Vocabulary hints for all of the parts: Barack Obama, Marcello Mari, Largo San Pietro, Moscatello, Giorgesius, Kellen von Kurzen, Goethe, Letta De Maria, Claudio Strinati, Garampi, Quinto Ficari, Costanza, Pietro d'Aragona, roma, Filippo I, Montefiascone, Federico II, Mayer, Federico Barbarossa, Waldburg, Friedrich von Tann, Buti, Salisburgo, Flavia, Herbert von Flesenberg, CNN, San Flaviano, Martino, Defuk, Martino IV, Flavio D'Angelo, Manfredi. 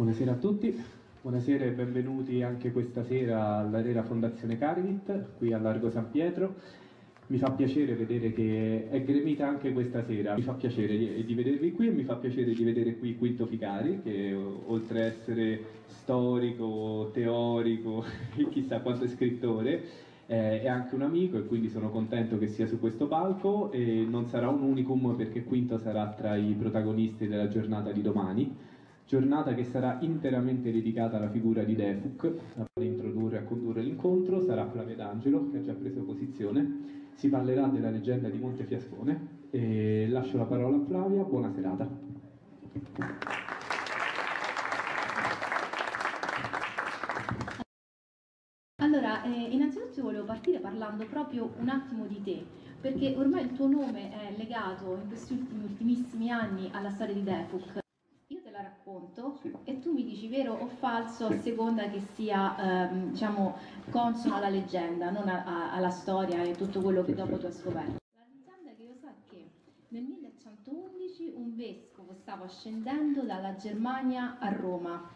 Buonasera a tutti, buonasera e benvenuti anche questa sera all'Arena Fondazione Caridit, qui a Largo San Pietro. Mi fa piacere vedere che è gremita anche questa sera, mi fa piacere di vedervi qui e mi fa piacere di vedere qui Quinto Ficari, che oltre a essere storico, teorico e chissà quanto è scrittore, è anche un amico e quindi sono contento che sia su questo palco e non sarà un unicum perché Quinto sarà tra i protagonisti della giornata di domani. Giornata che sarà interamente dedicata alla figura di Defuk. A introdurre e a condurre l'incontro sarà Flavio D'Angelo, che ha già preso posizione. Si parlerà della leggenda di Montefiascone. E lascio la parola a Flavia, buona serata. Allora, innanzitutto volevo partire parlando proprio un attimo di te, perché ormai il tuo nome è legato in questi ultimissimi anni alla storia di Defuk. Racconto, sì. E tu mi dici vero o falso, sì, a seconda che sia diciamo consono alla leggenda, non alla storia e tutto quello che dopo tu hai scoperto. La leggenda che io so è che nel 1111 un vescovo stava scendendo dalla Germania a Roma,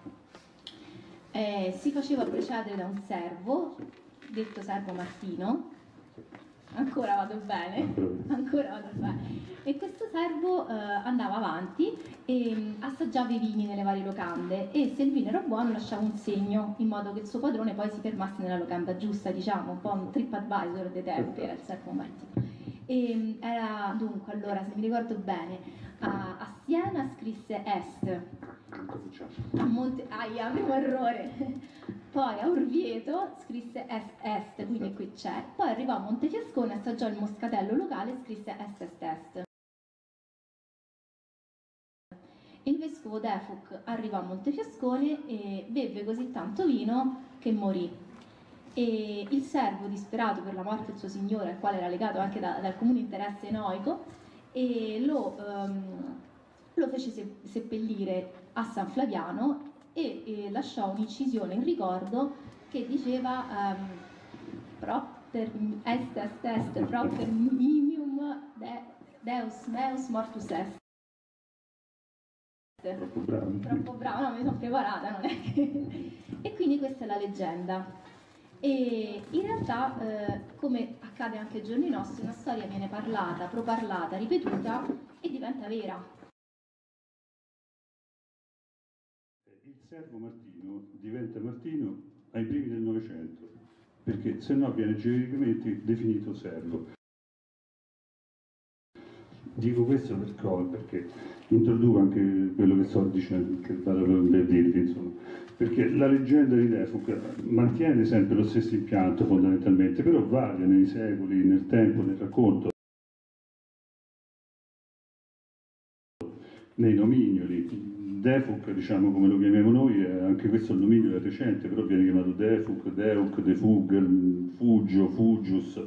si faceva precedere da un servo, detto servo Martino. Ancora vado bene, ancora vado bene. E questo servo andava avanti e assaggiava i vini nelle varie locande e se il vino era buono lasciava un segno in modo che il suo padrone poi si fermasse nella locanda giusta, diciamo, un po' un TripAdvisor dei tempi era il servo Martino. E era dunque, allora, se mi ricordo bene, a Siena scrisse est, a Monte... Aia, avevo errore! Poi a Orvieto scrisse est, quindi qui c'è. Poi arrivò a Montefiascone, assaggiò il moscatello locale e scrisse est. Il vescovo Defuk arrivò a Montefiascone e bevve così tanto vino che morì. E il servo, disperato per la morte del suo signore, al quale era legato anche dal comune interesse enoico, lo fece seppellire a San Flaviano e lasciò un'incisione in ricordo che diceva propter est propter minium deus mortus est. Troppo bravo, no, mi sono preparata, non è che... E quindi questa è la leggenda. E in realtà, come accade anche ai giorni nostri, una storia viene parlata, proparlata, ripetuta e diventa vera. Il servo Martino diventa Martino ai primi del Novecento, perché se no viene genericamente definito servo. Dico questo perché introduco anche quello che sto dicendo, che vado per dirvi, insomma, perché la leggenda di Defuk mantiene sempre lo stesso impianto fondamentalmente, però varia nei secoli, nel tempo, nel racconto, nei nomignoli. Defuk, diciamo come lo chiamiamo noi, anche questo il dominio è recente, però viene chiamato Defuk, Deuk, Defug, Fugio, Fugius,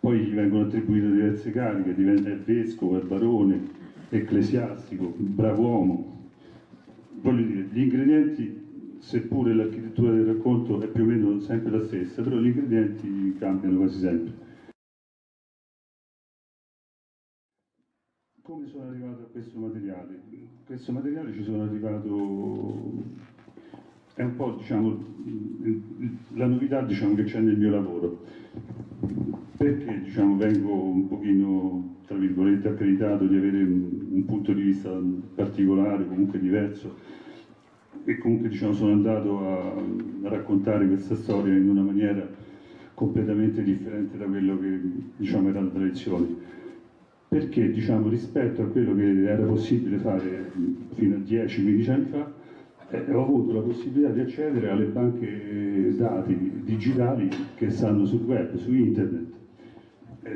poi gli vengono attribuite diverse cariche, diventa il vescovo, il barone, ecclesiastico, bravo uomo. Voglio dire, gli ingredienti, seppure l'architettura del racconto è più o meno sempre la stessa, però gli ingredienti cambiano quasi sempre. Come sono arrivato a questo materiale? Questo materiale ci sono arrivato, è un po' diciamo la novità diciamo, che c'è nel mio lavoro, perché diciamo, vengo un pochino tra virgolette accreditato di avere un punto di vista particolare, comunque diverso, e comunque diciamo, sono andato a raccontare questa storia in una maniera completamente differente da quello che diciamo, era la tradizione. Perché diciamo, rispetto a quello che era possibile fare fino a 10-15 anni fa, ho avuto la possibilità di accedere alle banche dati digitali che stanno sul web, su internet.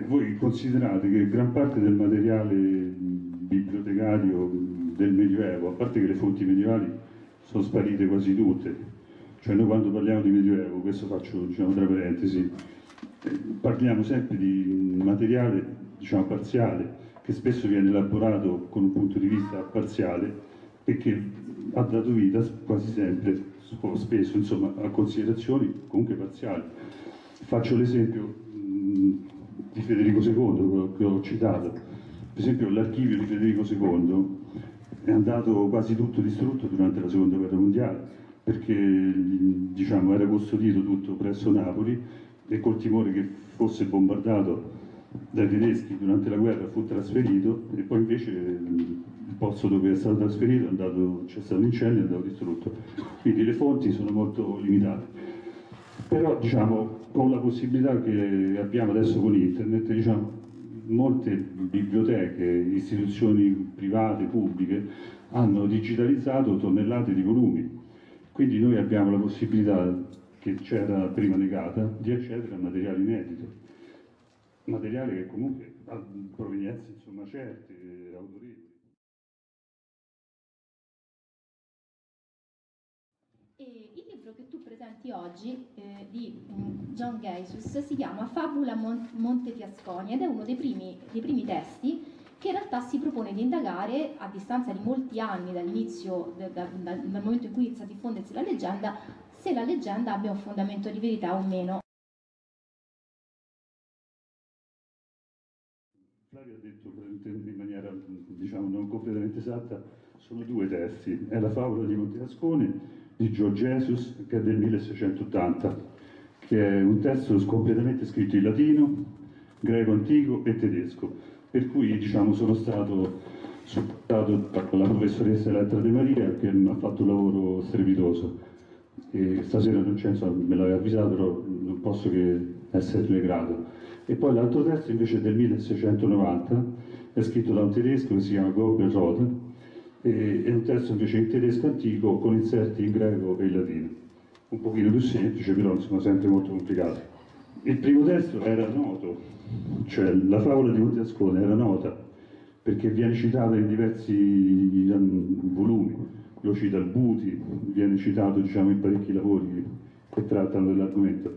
Voi considerate che gran parte del materiale bibliotecario del Medioevo, a parte che le fonti medievali sono sparite quasi tutte, cioè noi quando parliamo di Medioevo, questo faccio diciamo, tra parentesi, parliamo sempre di materiale diciamo parziale, che spesso viene elaborato con un punto di vista parziale e che ha dato vita quasi sempre, spesso insomma, a considerazioni comunque parziali. Faccio l'esempio di Federico II, che ho citato. Per esempio l'archivio di Federico II è andato quasi tutto distrutto durante la seconda guerra mondiale, perché diciamo, era custodito tutto presso Napoli e col timore che fosse bombardato dai tedeschi durante la guerra fu trasferito, e poi invece il posto dove è stato trasferito è andato, c'è stato un incendio, è andato distrutto, quindi le fonti sono molto limitate. Però diciamo, con la possibilità che abbiamo adesso con internet, diciamo, molte biblioteche, istituzioni private, pubbliche, hanno digitalizzato tonnellate di volumi, quindi noi abbiamo la possibilità, che c'era prima negata, di accedere a materiale inedito, materiale che comunque ha provenienze insomma certe, autorevoli. Il libro che tu presenti oggi di Giorgesius si chiama Fabula Montefiascone ed è uno dei primi testi che in realtà si propone di indagare, a distanza di molti anni dall'inizio, dal momento in cui sta a diffondersi la leggenda, se la leggenda abbia un fondamento di verità o meno. Flavia ha detto in maniera diciamo non completamente esatta, sono due testi, è la favola di Montefiascone di Giorgesius, che è del 1680, che è un testo completamente scritto in latino, greco antico e tedesco, per cui diciamo, sono stato supportato dalla professoressa Letta De Maria, che mi ha fatto un lavoro strepitoso, e stasera Vincenzo me l'aveva avvisato, però non posso che esserle grato. E poi l'altro testo invece è del 1690, è scritto da un tedesco che si chiama Gorgon Rother, e un testo invece in tedesco antico con inserti in greco e in latino, un pochino più semplice, però insomma sempre molto complicato. Il primo testo era noto, cioè la favola di Montefiascone era nota perché viene citata in diversi volumi, lo cita il Buti, viene citato diciamo in parecchi lavori che trattano dell'argomento.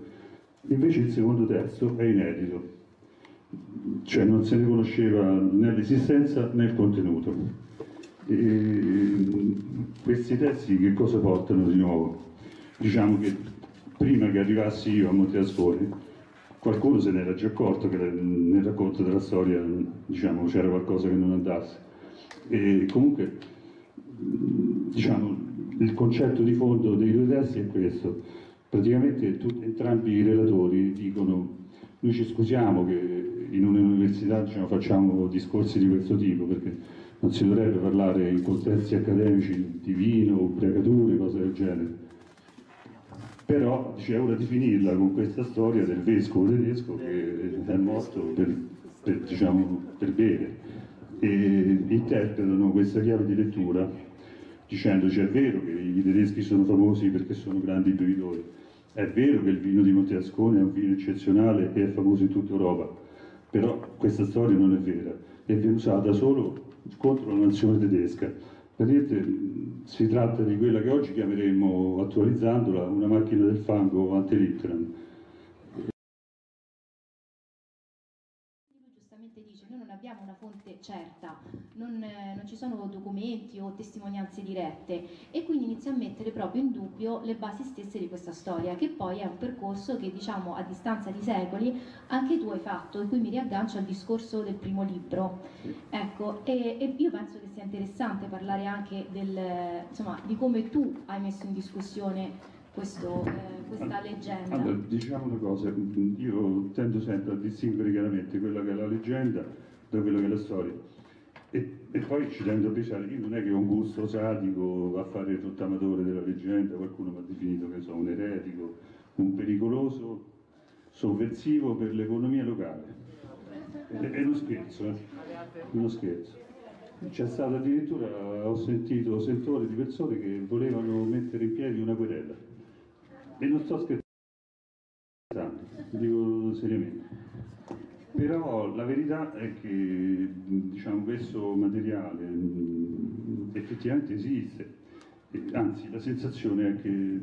Invece il secondo testo è inedito, cioè non se ne conosceva né l'esistenza né il contenuto. E questi testi che cosa portano di nuovo? Diciamo che prima che arrivassi io a Montefiascone qualcuno se n'era già accorto che nel racconto della storia diciamo c'era qualcosa che non andasse, e comunque diciamo il concetto di fondo dei due testi è questo. Praticamente entrambi i relatori dicono: noi ci scusiamo che in un'università diciamo, facciamo discorsi di questo tipo, perché non si dovrebbe parlare in contesti accademici di vino o pregature, cose del genere. Però c'è ora di finirla con questa storia del vescovo tedesco che è morto per bere. E interpretano questa chiave di lettura dicendoci: è vero che i tedeschi sono famosi perché sono grandi bevitori, è vero che il vino di Montefiascone è un vino eccezionale e è famoso in tutta Europa, però questa storia non è vera e viene usata solo contro la nazione tedesca. Vedete, si tratta di quella che oggi chiameremo, attualizzandola, una macchina del fango ante litteram. Giustamente dice: noi non abbiamo una fonte certa, non ci sono documenti o testimonianze dirette, e quindi inizia a mettere proprio in dubbio le basi stesse di questa storia, che poi è un percorso che diciamo a distanza di secoli anche tu hai fatto, e qui mi riaggancio al discorso del primo libro. Ecco, e io penso che sia interessante parlare anche insomma, di come tu hai messo in discussione questa leggenda. Allora, diciamo una cosa, io tendo sempre a distinguere chiaramente quella che è la leggenda da quella che è la storia, e poi ci tendo a pensare, io non è che ho un gusto sadico a fare il rottamatore della leggenda, qualcuno mi ha definito che sono un eretico, un pericoloso sovversivo per l'economia locale, è uno scherzo, uno scherzo. C'è stato addirittura, ho sentito sentore di persone che volevano mettere in piedi una querela, e non sto scherzando, dico seriamente. Però la verità è che diciamo, questo materiale effettivamente esiste, anzi la sensazione è che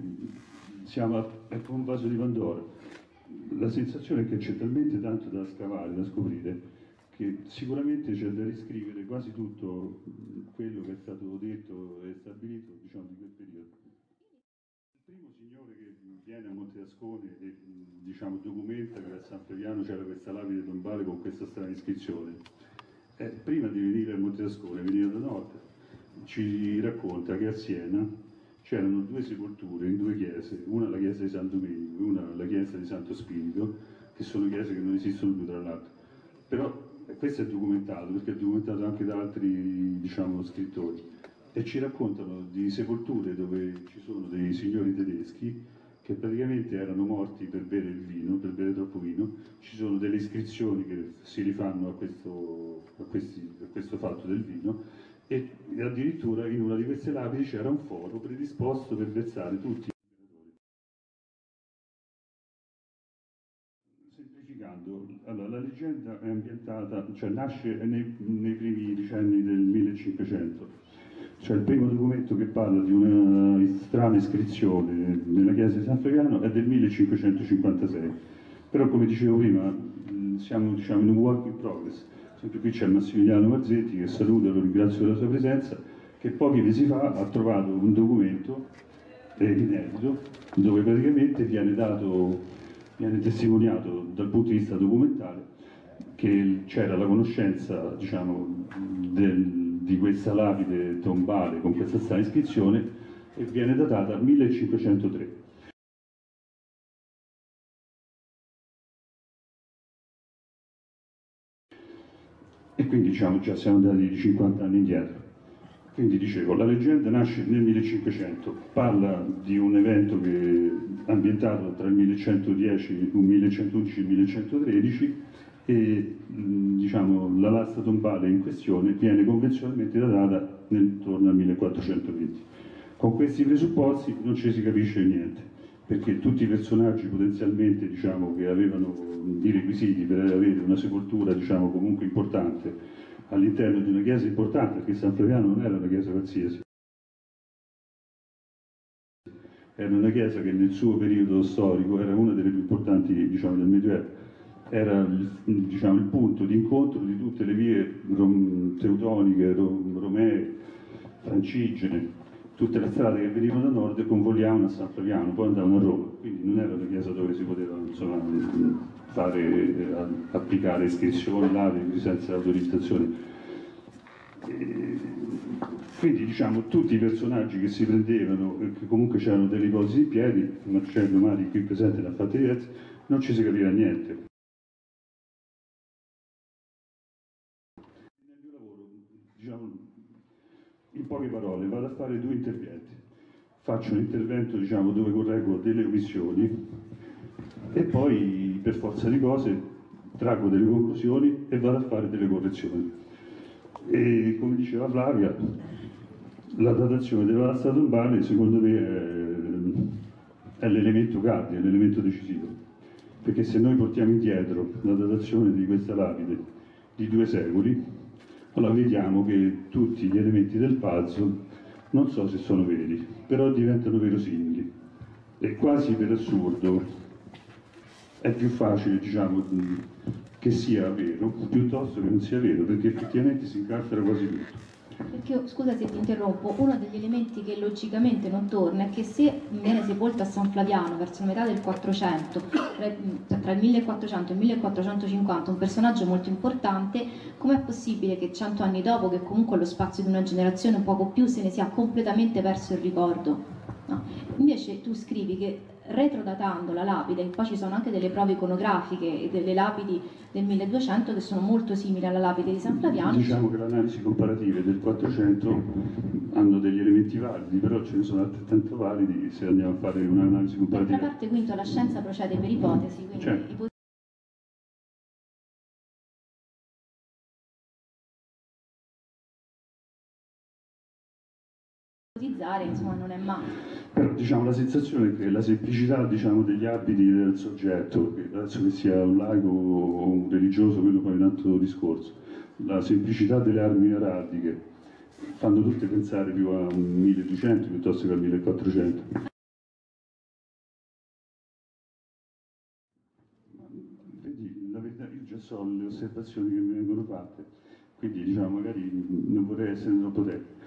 siamo ecco un vaso di Pandora, la sensazione è che c'è talmente tanto da scavare, da scoprire, che sicuramente c'è da riscrivere quasi tutto quello che è stato detto e stabilito diciamo di quel periodo. Il primo signore che viene a Montefiascone e diciamo, documenta che a San Flaviano c'era questa lapide tombale con questa strana iscrizione, prima di venire a Montefiascone veniva da nord, ci racconta che a Siena c'erano due sepolture in due chiese, una la chiesa di San Domenico e una la chiesa di Santo Spirito, che sono chiese che non esistono più tra l'altro, però questo è documentato, perché è documentato anche da altri, diciamo, scrittori, e ci raccontano di sepolture dove ci sono dei signori tedeschi che praticamente erano morti per bere il vino, per bere troppo vino. Ci sono delle iscrizioni che si rifanno a questo fatto del vino, e addirittura in una di queste lapidi c'era un foro predisposto per versare tutti gli imperatori. Semplificando, allora, la leggenda è ambientata, cioè nasce nei primi decenni del 1500. Cioè il primo documento che parla di una strana iscrizione nella chiesa di San Flaviano è del 1556, però come dicevo prima siamo, diciamo, in un work in progress. Sempre qui c'è Massimiliano Marzetti, che saluto e lo ringrazio della sua presenza, che pochi mesi fa ha trovato un documento inedito dove praticamente viene testimoniato dal punto di vista documentale che c'era la conoscenza, diciamo, di questa lapide tombale con questa strana iscrizione, e viene datata 1503. E quindi, diciamo, già siamo andati di 50 anni indietro. Quindi dicevo, la leggenda nasce nel 1500, parla di un evento che è ambientato tra il 1110, 1111 e il 1113, e, diciamo, la lastra tombale in questione viene convenzionalmente datata intorno al 1420. Con questi presupposti non ci si capisce niente, perché tutti i personaggi potenzialmente, diciamo, che avevano i requisiti per avere una sepoltura, diciamo, comunque importante all'interno di una chiesa importante, perché San Flaviano non era una chiesa qualsiasi, era una chiesa che nel suo periodo storico era una delle più importanti, diciamo, del Medioevo. Era, diciamo, il punto di incontro di tutte le vie teutoniche, romee, francigene, tutte le strade che venivano da nord e convogliavano a San Flaviano, poi andavano a Roma, quindi non era una chiesa dove si poteva, insomma, applicare iscrizioni lapidi senza autorizzazione. Quindi, diciamo, tutti i personaggi che si prendevano, che comunque c'erano delle ipotesi in piedi, Marcello Mari qui presente ne ha fatte diverse, non ci si capiva niente. In poche parole vado a fare due interventi, faccio un intervento, diciamo, dove correggo delle omissioni e poi per forza di cose traggo delle conclusioni e vado a fare delle correzioni. E come diceva Flavia, la datazione della lastra tombale secondo me è l'elemento cardine, l'elemento decisivo, perché se noi portiamo indietro la datazione di questa lapide di 2 secoli, allora vediamo che tutti gli elementi del puzzle non so se sono veri, però diventano verosimili, e quasi per assurdo è più facile, diciamo, che sia vero piuttosto che non sia vero, perché effettivamente si incastra quasi tutto. Perché, scusa se ti interrompo, uno degli elementi che logicamente non torna è che se viene sepolta a San Flaviano verso metà del 400, tra il 1400 e il 1450, un personaggio molto importante, com'è possibile che 100 anni dopo, che comunque allo spazio di una generazione un poco più, se ne sia completamente perso il ricordo? No. Invece tu scrivi che retrodatando la lapide, poi ci sono anche delle prove iconografiche e delle lapidi del 1200 che sono molto simili alla lapide di San Flaviano. Diciamo che le analisi comparative del 400 hanno degli elementi validi, però ce ne sono altrettanto validi se andiamo a fare un'analisi comparativa. D'altra parte, Quinto, la scienza procede per ipotesi, quindi certo. Ipotizzare, insomma, non è male. Però, diciamo, la sensazione è che la semplicità, diciamo, degli abiti del soggetto, che penso che sia un laico o un religioso, quello poi è un altro discorso, la semplicità delle armi araldiche fanno tutte pensare più a un 1200 piuttosto che al 1400. Vedi, la verità, io già so le osservazioni che mi vengono fatte, quindi, diciamo, magari non vorrei essere troppo tecnico.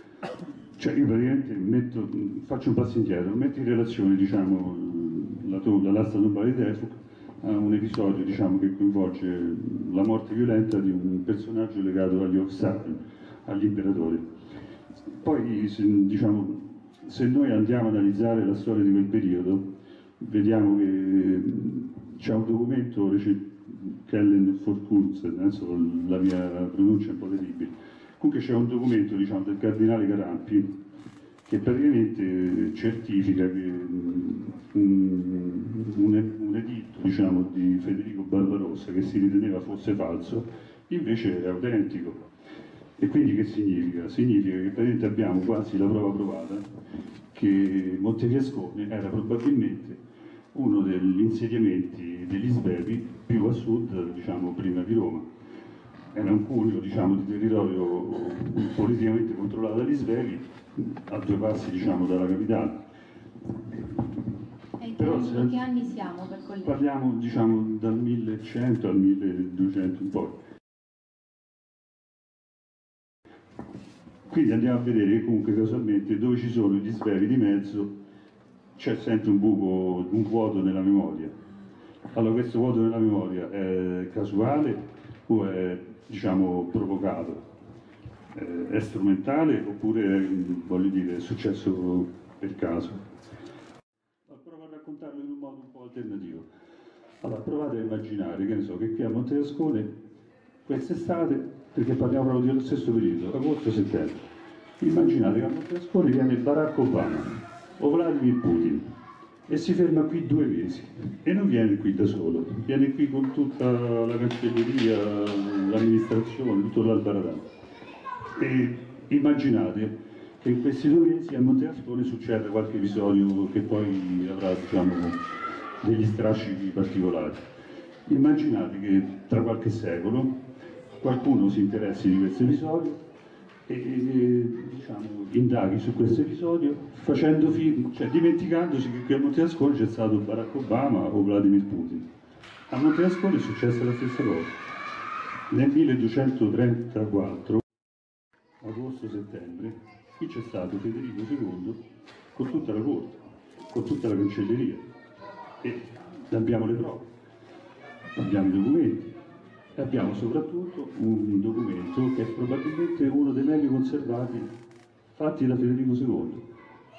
Cioè io praticamente faccio un passo indietro, metto in relazione, diciamo, la lastra tombale di Defuk a un episodio, diciamo, che coinvolge la morte violenta di un personaggio legato agli Orsani, agli imperatori. Poi, diciamo, se noi andiamo ad analizzare la storia di quel periodo, vediamo che c'è un documento Kellen von Kurzen, adesso la mia pronuncia è un po' terribile, comunque c'è un documento, diciamo, del cardinale Garampi che praticamente certifica che un editto, diciamo, di Federico Barbarossa che si riteneva fosse falso, invece è autentico. E quindi che significa? Significa che praticamente abbiamo quasi la prova provata che Montefiascone era probabilmente uno degli insediamenti degli Svevi più a sud, diciamo, prima di Roma. Era un cuneo, diciamo, di territorio politicamente controllato dagli Svevi, a due passi, diciamo, dalla capitale. Però, se in che anni siamo per collegare? Parliamo, diciamo, dal 1100 al 1200 in poi. Quindi andiamo a vedere che comunque casualmente dove ci sono gli Svevi di mezzo c'è sempre un buco, un vuoto nella memoria. Allora, questo vuoto nella memoria è casuale o è, diciamo, provocato? È strumentale oppure, voglio dire, è successo per caso? Provo a raccontarlo in un modo un po' alternativo. Allora, provate a immaginare, che ne so, che qui a Montefiascone quest'estate, perché parliamo proprio dello stesso periodo, agosto-settembre, immaginate che a Montefiascone viene Barack Obama o Vladimir Putin e si ferma qui 2 mesi e non viene qui da solo, viene qui con tutta la cancelleria, l'amministrazione, tutto l'albaradà. E immaginate che in questi 2 mesi a Montefiascone succeda qualche episodio che poi avrà, diciamo, degli strascichi particolari. Immaginate che tra qualche secolo qualcuno si interessi di questo episodio e, diciamo, indaghi su questo episodio facendo film, cioè dimenticandosi che qui a Montefiascone c'è stato Barack Obama o Vladimir Putin. A Montefiascone è successa la stessa cosa. Nel 1234, agosto-settembre, qui c'è stato Federico II con tutta la corte, con tutta la cancelleria, e abbiamo le prove, abbiamo i documenti. Abbiamo soprattutto un documento che è probabilmente uno dei meglio conservati fatti da Federico II,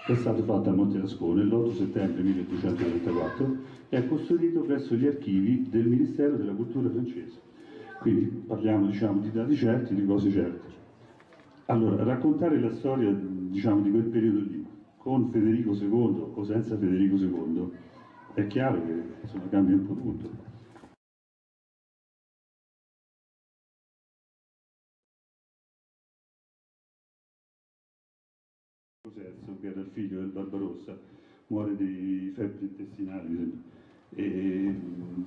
che è stato fatto a Montefiascone l'8 settembre 1234 e è custodito presso gli archivi del Ministero della Cultura francese. Quindi parliamo, diciamo, di dati certi, di cose certe. Allora, raccontare la storia, diciamo, di quel periodo lì, con Federico II o senza Federico II, è chiaro che, insomma, cambia un po' tutto. Che era il figlio del Barbarossa, muore di febbre intestinale, mi sembra, e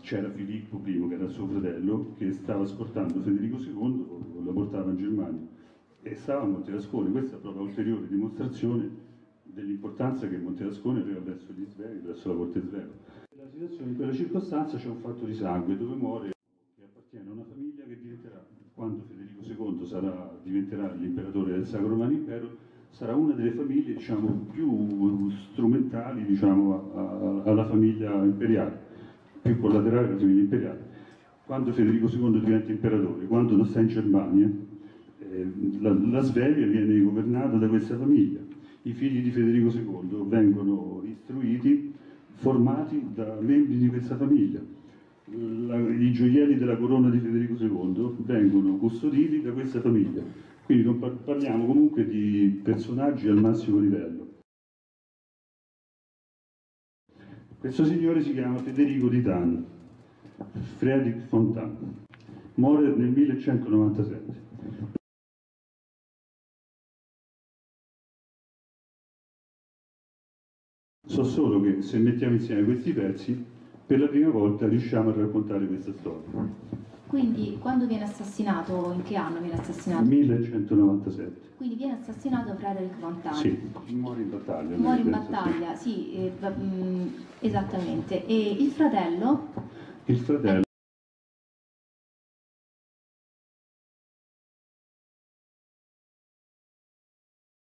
c'era Filippo I, che era suo fratello, che stava scortando Federico II, lo portava in Germania e stava a Montefiascone. Questa è proprio un'ulteriore dimostrazione dell'importanza che Montefiascone aveva verso gli Svevi, verso la corte sveva. Nella situazione, in quella circostanza, c'è un fatto di sangue dove muore e appartiene a una famiglia che diventerà, quando Federico II diventerà l'imperatore del Sacro Romano Impero, sarà una delle famiglie, diciamo, più strumentali, diciamo, alla famiglia imperiale, più collaterale alla famiglia imperiale. Quando Federico II diventa imperatore, quando non sta in Germania, la Svevia viene governata da questa famiglia. I figli di Federico II vengono istruiti, formati da membri di questa famiglia. I gioielli della corona di Federico II vengono custoditi da questa famiglia. Quindi parliamo comunque di personaggi al massimo livello. Questo signore si chiama Federico di Tann, Friedrich von Tann, muore nel 1197. So solo che se mettiamo insieme questi pezzi, per la prima volta riusciamo a raccontare questa storia. Quindi, quando viene assassinato, in che anno viene assassinato? 1197. Quindi viene assassinato Frederick von Tann. Sì, muore in battaglia. Muore in battaglia, sì, esattamente. E il fratello? Il fratello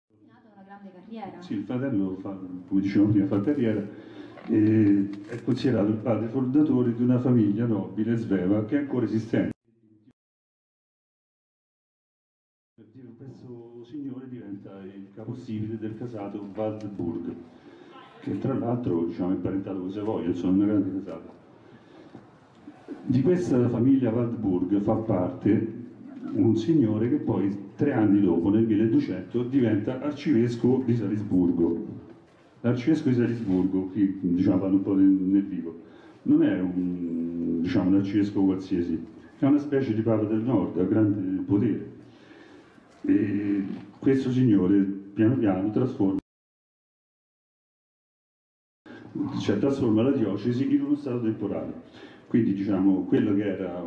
è nato a una grande carriera. Sì, il fratello fa, come dicevo prima, fa carriera. È considerato il padre fondatore di una famiglia nobile sveva che è ancora esistente. Questo signore diventa il capostipite del casato Waldburg, che tra l'altro, diciamo, è imparentato con Savoia, sono una grande casata. Di questa famiglia Waldburg fa parte un signore che poi 3 anni dopo, nel 1200, diventa arcivescovo di Salisburgo. L'arcivescovo di Salisburgo, qui diciamo parlo un po' nel vivo, non è un, diciamo, un arcivescovo qualsiasi, è una specie di papa del nord, ha grande potere. E questo signore piano piano trasforma la diocesi in uno stato temporale. Quindi diciamo quello che era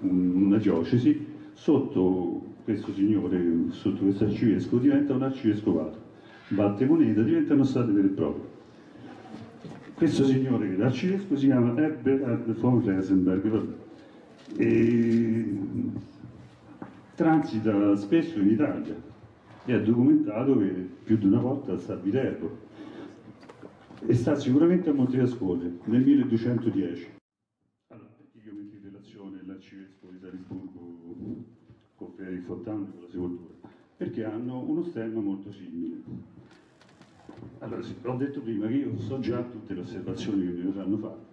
una diocesi sotto questo signore, sotto questo arcivescovo, diventa un arcivescovato, batte moneta, diventa uno stato vero e proprio. Questo signore che è l'arcivescovo si chiama Herbert von Flesenberg e transita spesso in Italia e ha documentato che più di una volta sta a Viterbo e sta sicuramente a Montefiascone nel 1210. Allora, praticamente in relazione l'arcivescovo di Salisburgo con Friedrich von Tann e con la sepoltura, perché hanno uno stemma molto simile. Allora, ho detto prima che io so già tutte le osservazioni che mi verranno fatte,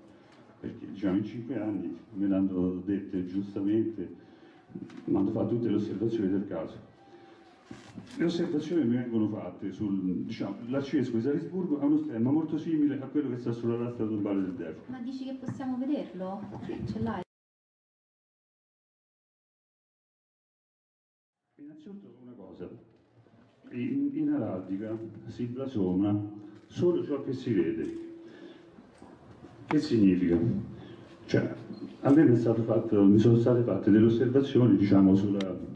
perché diciamo in 5 anni me le hanno dette giustamente, mi hanno fatto tutte le osservazioni del caso. Le osservazioni che mi vengono fatte sul, diciamo, l'arcivescovo di Salisburgo ha uno stemma molto simile a quello che sta sulla lastra tombale del Defuk. Ma dici che possiamo vederlo? Sì. Ce l'hai? Innanzitutto una cosa. In araldica si blasona solo ciò che si vede. Che significa? Cioè, a me mi sono state fatte delle osservazioni, diciamo, sulla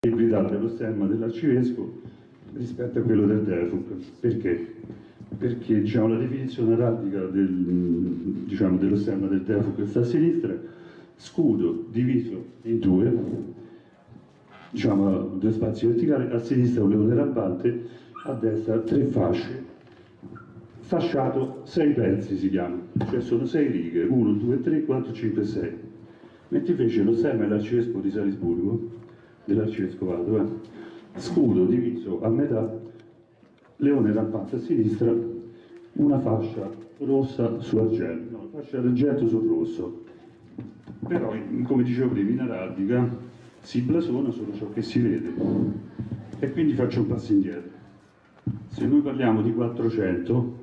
compatibilità dello stemma dell'arcivescovo rispetto a quello del Defuk. Perché? Perché, diciamo, la definizione araldica dello stemma del Defuk che sta a sinistra, scudo diviso in due, diciamo, 2 spazi verticali, a sinistra un leone rampante, a destra 3 fasce, fasciato 6 pezzi si chiama, cioè sono 6 righe, 1, 2, 3, 4, 5, 6. Mentre invece lo stemma dell'arcivescovo di Salisburgo, dell'arcivescovato, scudo diviso a metà, leone rampante a sinistra, una fascia rossa su argento, no, fascia d'argento sul rosso. Però, come dicevo prima, in araldica si blasona solo ciò che si vede. E quindi faccio un passo indietro. Se noi parliamo di 400,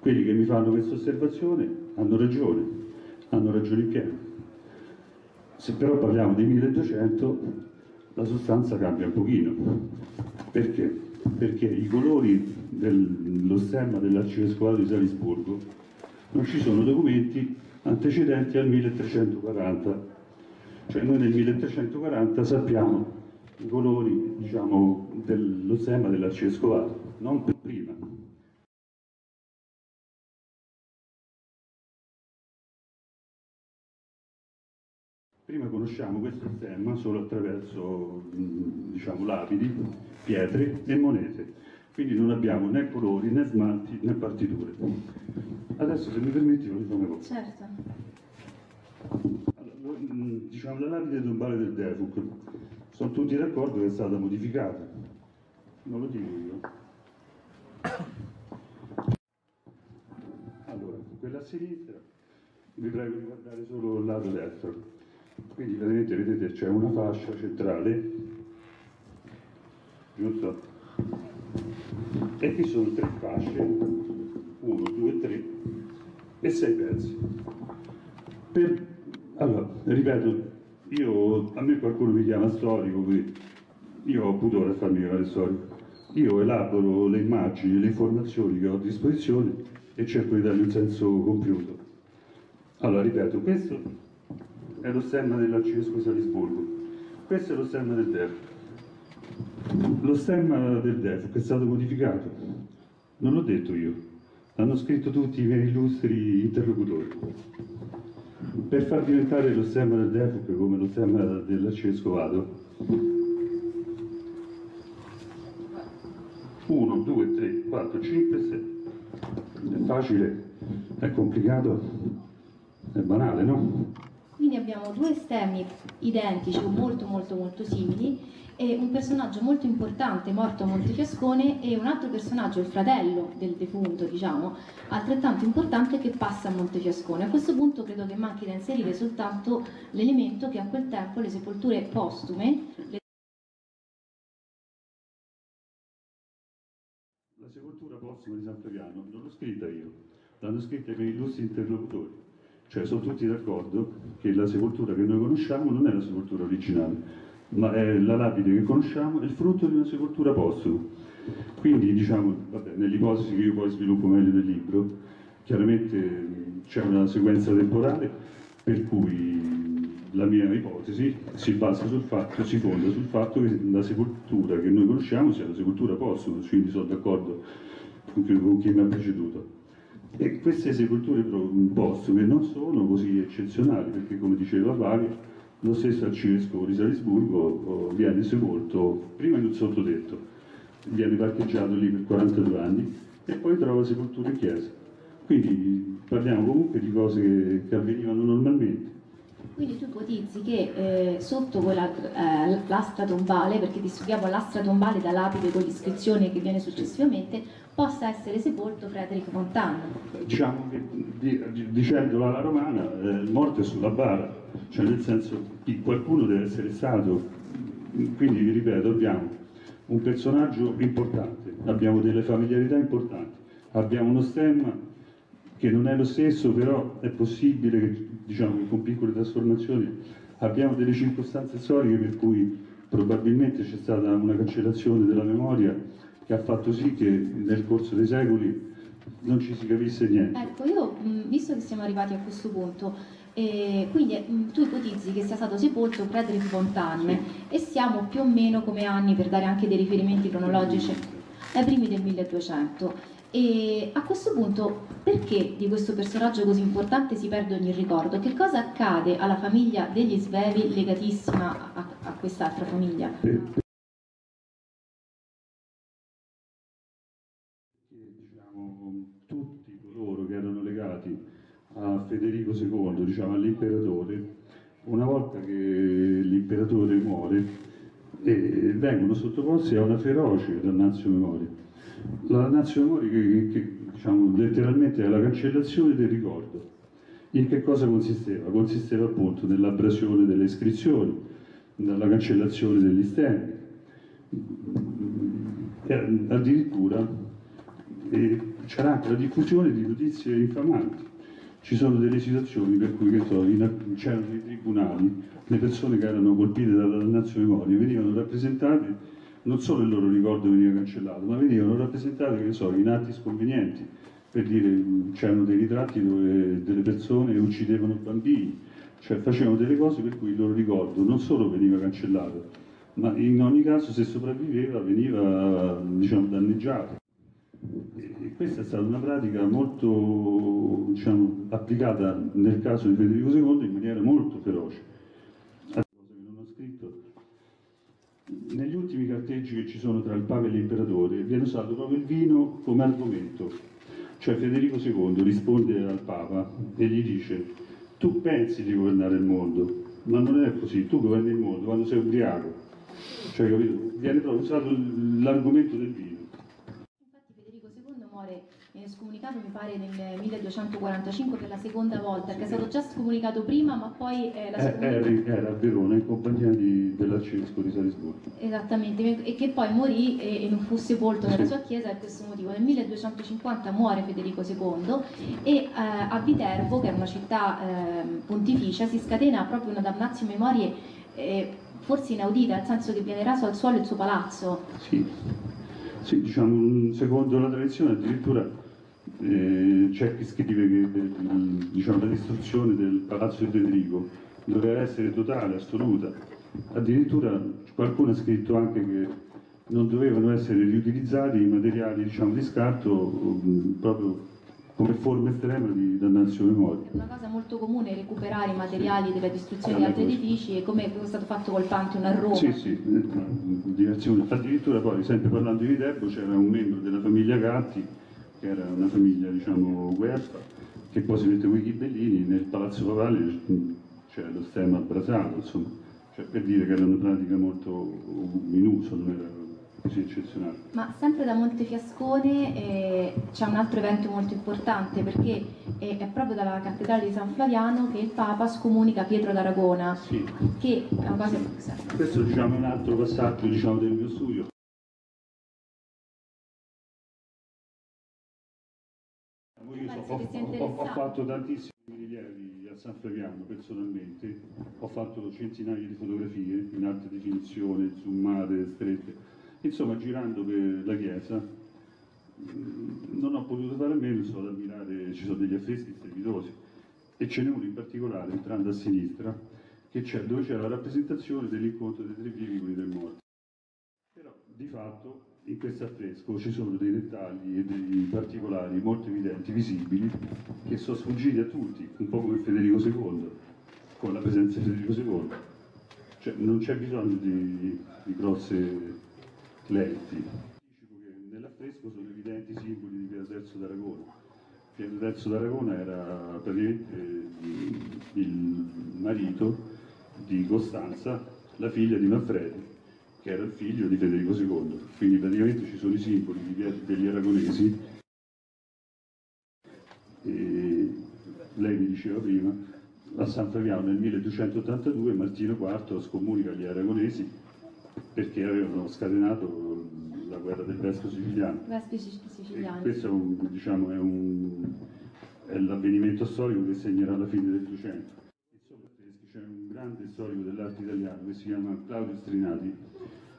quelli che mi fanno questa osservazione hanno ragione in pieno. Se però parliamo di 1200, la sostanza cambia un pochino. Perché? Perché i colori dello stemma dell'arcivescovato di Salisburgo non ci sono documenti antecedenti al 1340. Cioè noi nel 1340 sappiamo i colori, diciamo, dello stemma dell'arcivescovato, non per prima. Prima conosciamo questo stemma solo attraverso, diciamo, lapidi, pietre e monete, quindi non abbiamo né colori, né smalti, né partiture. Adesso, se mi permetti, lo dico una cosa. Certo. Diciamo, la lapide tombale del Defuk, sono tutti d'accordo che è stata modificata, non lo dico io. Allora, quella a sinistra vi prego di guardare solo il lato destro, quindi praticamente vedete c'è una fascia centrale, giusto? E qui sono 3 fasce, 1, 2, 3 e 6 pezzi. Allora, ripeto, a me qualcuno mi chiama storico, io ho pudore a farmi chiamare storico. Io elaboro le immagini, le informazioni che ho a disposizione e cerco di dargli un senso compiuto. Allora, ripeto, questo è lo stemma dell'arcivescovo di Salisburgo, questo è lo stemma del Defuk. Lo stemma del Defuk è stato modificato, non l'ho detto io, l'hanno scritto tutti i miei illustri interlocutori. Per far diventare lo stemma del Defuk come lo stemma dell'arcivescovato, 1, 2, 3, 4, 5, 6. È facile, è complicato, è banale, no? quindi abbiamo due esterni identici o molto simili e un personaggio molto importante morto a Montefiascone e un altro personaggio, il fratello del defunto diciamo, altrettanto importante che passa a Montefiascone. A questo punto credo che manchi da inserire soltanto l'elemento che a quel tempo le sepolture postume La sepoltura postuma di San Flaviano non l'ho scritta io, l'hanno scritta i miei illustri interlocutori, cioè sono tutti d'accordo che la sepoltura che noi conosciamo non è la sepoltura originale, ma è la lapide che conosciamo, è il frutto di una sepoltura postuma. Quindi diciamo, nell'ipotesi che io poi sviluppo meglio nel libro, chiaramente c'è una sequenza temporale per cui la mia ipotesi si basa sul fatto, si fonda sul fatto che la sepoltura che noi conosciamo sia la sepoltura postuma, quindi sono d'accordo con chi mi ha preceduto. E queste sepolture postume non sono così eccezionali perché, come diceva Flavia, lo stesso arcivescovo di Salisburgo viene sepolto prima in un sottotetto, viene parcheggiato lì per 42 anni e poi trova sepoltura in chiesa. Quindi parliamo comunque di cose che avvenivano normalmente. Quindi tu ipotizzi che sotto quella lastra tombale, perché distinguiamo l'astra tombale da lapide con l'iscrizione che viene successivamente, possa essere sepolto Friedrich von Tann. Diciamo che, dicendola alla romana, morte sulla bara, cioè nel senso che qualcuno deve essere stato, quindi vi ripeto, abbiamo un personaggio importante, abbiamo delle familiarità importanti, abbiamo uno stemma che non è lo stesso, però è possibile che, diciamo, con piccole trasformazioni abbiamo delle circostanze storiche per cui probabilmente c'è stata una cancellazione della memoria che ha fatto sì che nel corso dei secoli non ci si capisse niente. Ecco, io visto che siamo arrivati a questo punto, quindi tu ipotizzi che sia stato sepolto Friedrich von Tann, sì. E siamo più o meno come anni, per dare anche dei riferimenti cronologici, ai primi del 1200. E a questo punto perché di questo personaggio così importante si perde ogni ricordo? Che cosa accade alla famiglia degli Svevi legatissima a quest'altra famiglia? Perché diciamo, tutti coloro che erano legati a Federico II, diciamo all'imperatore, una volta che l'imperatore muore vengono sottoposti a una feroce dannazio memoria. La Nazio Memoria che diciamo, letteralmente è la cancellazione del ricordo. In che cosa consisteva? Consisteva appunto nell'abrasione delle iscrizioni, nella cancellazione degli stemmi, addirittura c'era anche la diffusione di notizie infamanti. Ci sono delle situazioni per cui c'erano dei tribunali, le persone che erano colpite dalla Nazio Memoria venivano rappresentate. Non solo il loro ricordo veniva cancellato, ma venivano rappresentate, che ne so, in atti sconvenienti, per dire c'erano dei ritratti dove delle persone uccidevano bambini, cioè facevano delle cose per cui il loro ricordo non solo veniva cancellato, ma in ogni caso se sopravviveva veniva, diciamo, danneggiato. E questa è stata una pratica molto, diciamo, applicata nel caso di Federico II in maniera molto feroce. Negli ultimi carteggi che ci sono tra il Papa e l'imperatore viene usato proprio il vino come argomento, cioè Federico II risponde al Papa e gli dice: tu pensi di governare il mondo, ma non è così, tu governi il mondo quando sei ubriaco, cioè capito? Viene proprio usato l'argomento del vino. Infatti Federico II muore scomunicato mi pare nel 1245 per la seconda volta, che è stato già scomunicato prima, ma poi era a Verona in compagnia dell'arcivescovo di Salisburgo. Esattamente, e che poi morì e non fu sepolto nella sua chiesa per questo motivo. Nel 1250 muore Federico II e a Viterbo, che è una città pontificia, si scatena proprio una damnatio memoriae forse inaudita, nel senso che viene raso al suolo il suo palazzo. Sì, diciamo, secondo la tradizione addirittura c'è chi scrive che diciamo, la distruzione del palazzo di Federico doveva essere totale, assoluta. Addirittura qualcuno ha scritto anche che non dovevano essere riutilizzati i materiali, diciamo, di scarto proprio come forma estrema di dannazio memoria. È una cosa molto comune recuperare i materiali della distruzione di altri edifici, e come è stato fatto col Pantheon a Roma. Sì, diversione. Addirittura poi, sempre parlando di Viterbo, c'era un membro della famiglia Gatti, che era una famiglia, diciamo, guelfa, che poi si mette con i ghibellini nel palazzo papale, c'era lo stemma abrasato, insomma, cioè per dire che era una pratica molto minusa, non era così eccezionale. Ma sempre da Montefiascone c'è un altro evento molto importante, perché è proprio dalla cattedrale di San Flaviano che il Papa scomunica Pietro d'Aragona, sì. Che è una cosa... Sì. Questo, diciamo, è un altro passaggio, diciamo, del mio studio. Ho fatto tantissimi rilievi a San Flaviano personalmente, ho fatto centinaia di fotografie in alta definizione, zoomate, strette, insomma girando per la chiesa non ho potuto fare a meno, sono ad ammirare, ci sono degli affreschi strepitosi e ce n'è uno in particolare, entrando a sinistra, che dove c'è la rappresentazione dell'incontro dei tre vivi con i tre morti. Però di fatto in questo affresco ci sono dei dettagli e dei particolari molto evidenti, visibili, che sono sfuggiti a tutti, un po' come Federico II, con la presenza di Federico II. Cioè non c'è bisogno di grosse lenti. Nell'affresco sono evidenti i simboli di Pietro Terzo d'Aragona. Pietro Terzo d'Aragona era praticamente il marito di Costanza, la figlia di Manfredi, che era il figlio di Federico II, quindi praticamente ci sono i simboli degli aragonesi. E lei mi diceva prima, a San Flaviano nel 1282 Martino IV scomunica gli aragonesi perché avevano scatenato la guerra del Vespo siciliano. E questo è, diciamo, è l'avvenimento storico che segnerà la fine del 200. C'è un grande storico dell'arte italiano che si chiama Claudio Strinati,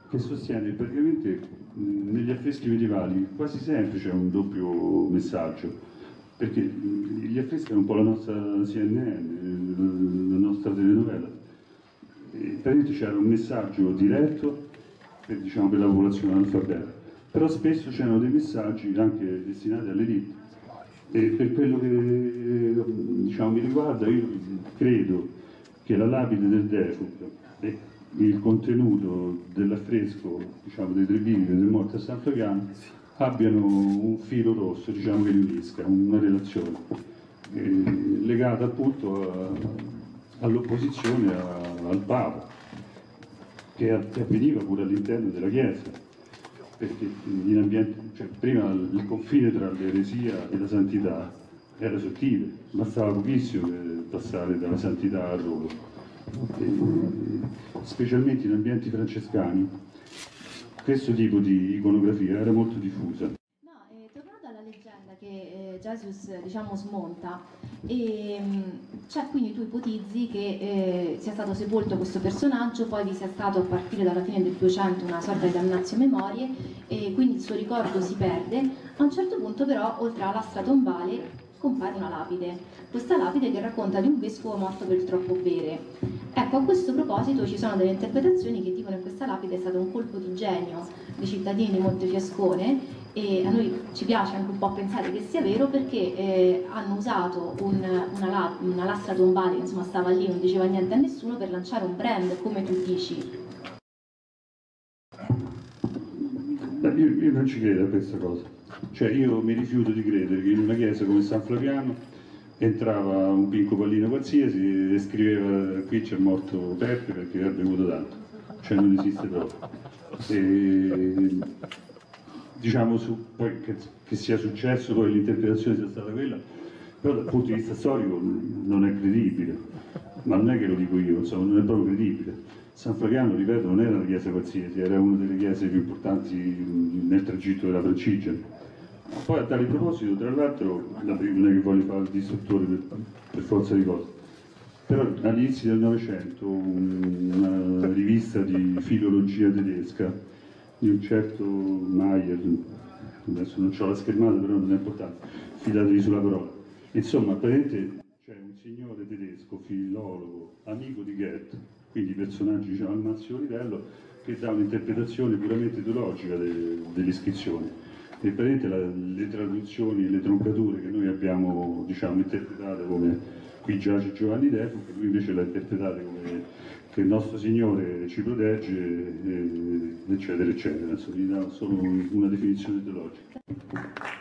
che sostiene praticamente negli affreschi medievali quasi sempre c'è un doppio messaggio, perché gli affreschi è un po' la nostra CNN, la nostra telenovela, e praticamente c'era un messaggio diretto per, diciamo, per la popolazione analfabeta, però spesso c'erano dei messaggi anche destinati all'elite, e per quello che, diciamo, mi riguarda, io credo che la lapide del Defuk e il contenuto dell'affresco, diciamo, dei tre vivi del morto a San Flaviano abbiano un filo rosso, diciamo, che li unisca, una relazione legata appunto all'opposizione al Papa, che avveniva pure all'interno della Chiesa, perché in ambiente, cioè, prima il confine tra l'eresia e la santità era sottile, bastava pochissimo per passare dalla santità a Roma, specialmente in ambienti francescani. Questo tipo di iconografia era molto diffusa. No, tornando alla leggenda che Giorgesius, diciamo, smonta, cioè, quindi tu ipotizzi che sia stato sepolto questo personaggio, poi vi sia stato a partire dalla fine del 200 una sorta di damnatio memorie, e quindi il suo ricordo si perde. A un certo punto però, oltre all'astra tombale, compare una lapide, questa lapide che racconta di un vescovo morto per troppo bere. Ecco, a questo proposito ci sono delle interpretazioni che dicono che questa lapide è stato un colpo di genio dei cittadini di Montefiascone, e a noi ci piace anche un po' pensare che sia vero, perché hanno usato una lastra tombale, insomma stava lì, non diceva niente a nessuno, per lanciare un brand, come tu dici. Io non ci credo a questa cosa, cioè io mi rifiuto di credere che in una chiesa come San Flaviano entrava un pinco pallino qualsiasi e scriveva qui c'è morto Peppe perché ha bevuto tanto, cioè non esiste proprio. E, diciamo, poi che sia successo, poi l'interpretazione sia stata quella, però dal punto di vista storico non è credibile, ma non è che lo dico io, insomma, non è proprio credibile. San Flaviano, ripeto, non era una chiesa qualsiasi, era una delle chiese più importanti nel tragitto della Francigena. Poi a tale proposito, tra l'altro, non è che voglio fare il distruttore per forza di cose, però all'inizio del Novecento una rivista di filologia tedesca di un certo Mayer, adesso non ho la schermata però non è importante, fidatevi sulla parola, insomma apparentemente c'è un signore tedesco, filologo, amico di Goethe, quindi personaggi, diciamo, al massimo livello, che dà un'interpretazione puramente teologica dell'iscrizione. E praticamente le traduzioni e le troncature che noi abbiamo, diciamo, interpretate come qui giace Giovanni Defuk, che lui invece l'ha interpretata come che il nostro Signore ci protegge, eccetera, eccetera. Insomma, gli dà solo una definizione teologica.